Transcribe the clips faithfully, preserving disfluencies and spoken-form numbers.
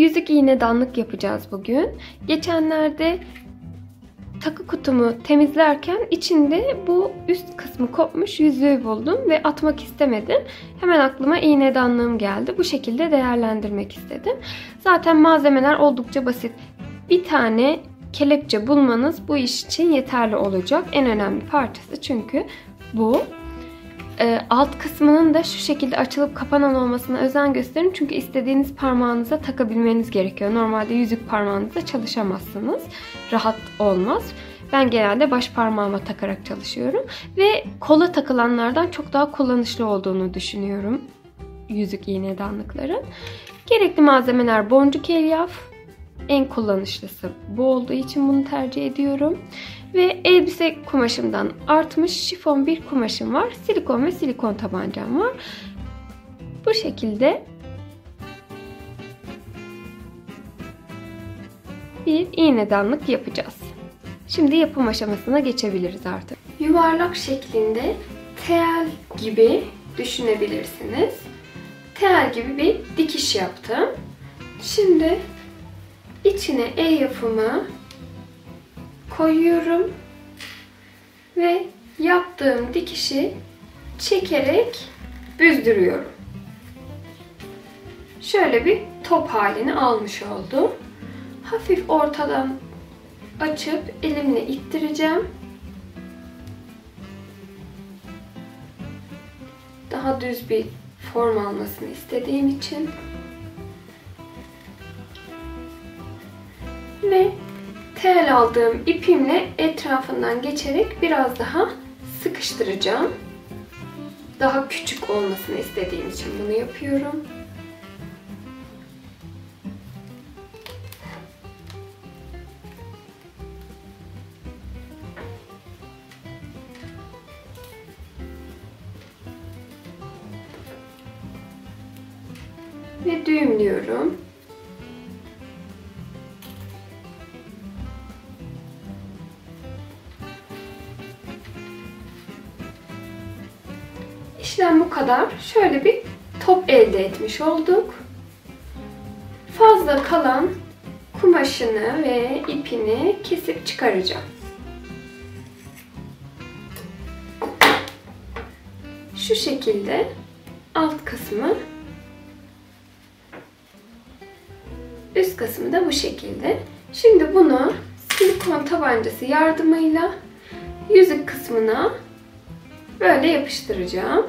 yüzük iğnedanlık yapacağız bugün. Geçenlerde takı kutumu temizlerken içinde bu üst kısmı kopmuş yüzüğü buldum ve atmak istemedim. Hemen aklıma iğnedanlığım geldi. Bu şekilde değerlendirmek istedim. Zaten malzemeler oldukça basit. Bir tane kelepçe bulmanız bu iş için yeterli olacak. En önemli parçası çünkü bu. Alt kısmının da şu şekilde açılıp kapanan olmasına özen gösterin. Çünkü istediğiniz parmağınıza takabilmeniz gerekiyor. Normalde yüzük parmağınıza çalışamazsınız. Rahat olmaz. Ben genelde baş parmağıma takarak çalışıyorum. Ve kola takılanlardan çok daha kullanışlı olduğunu düşünüyorum yüzük iğnedanlıkların. Gerekli malzemeler boncuk elyaf. En kullanışlısı bu olduğu için bunu tercih ediyorum. Ve elbise kumaşımdan artmış şifon bir kumaşım var. Silikon ve silikon tabancam var. Bu şekilde bir iğnedanlık yapacağız. Şimdi yapım aşamasına geçebiliriz artık. Yuvarlak şeklinde tel gibi düşünebilirsiniz. Tel gibi bir dikiş yaptım. Şimdi içine el yapımı koyuyorum ve yaptığım dikişi çekerek büzdürüyorum. Şöyle bir top halini almış oldum. Hafif ortadan açıp elimle ittireceğim. Daha düz bir form almasını istediğim için. Ve tel aldığım ipimle etrafından geçerek biraz daha sıkıştıracağım. Daha küçük olmasını istediğim için bunu yapıyorum. Ve düğümlüyorum. İşlem bu kadar. Şöyle bir top elde etmiş olduk. Fazla kalan kumaşını ve ipini kesip çıkaracağım. Şu şekilde alt kısmı, üst kısmı da bu şekilde. Şimdi bunu silikon tabancası yardımıyla yüzük kısmına böyle yapıştıracağım.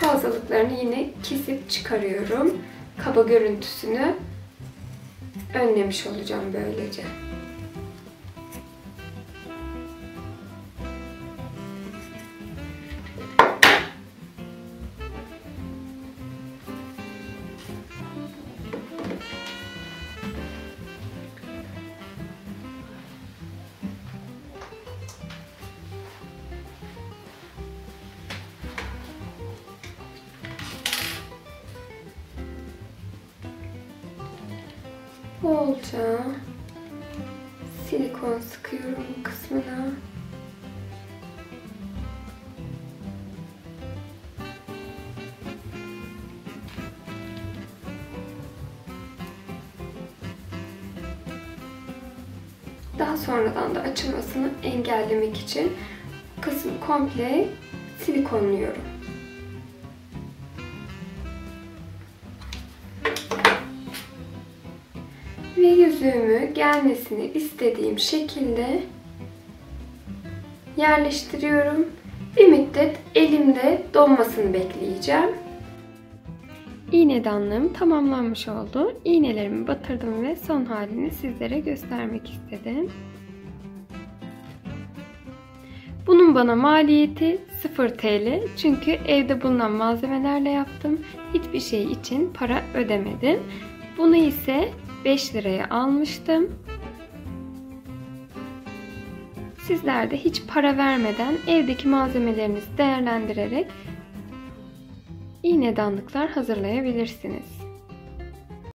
Fazlalıklarını yine kesip çıkarıyorum. Kaba görüntüsünü önlemiş olacağım böylece. Bolca silikon sıkıyorum bu kısmına. Daha sonradan da açılmasını engellemek için bu kısmı komple silikonluyorum. Ve yüzüğümü gelmesini istediğim şekilde yerleştiriyorum. Bir müddet elimde donmasını bekleyeceğim. İğnedanlığım tamamlanmış oldu. İğnelerimi batırdım ve son halini sizlere göstermek istedim. Bunun bana maliyeti sıfır TL. Çünkü evde bulunan malzemelerle yaptım. Hiçbir şey için para ödemedim. Bunu ise beş liraya almıştım. Sizler de hiç para vermeden evdeki malzemelerinizi değerlendirerek iğnedanlıklar hazırlayabilirsiniz.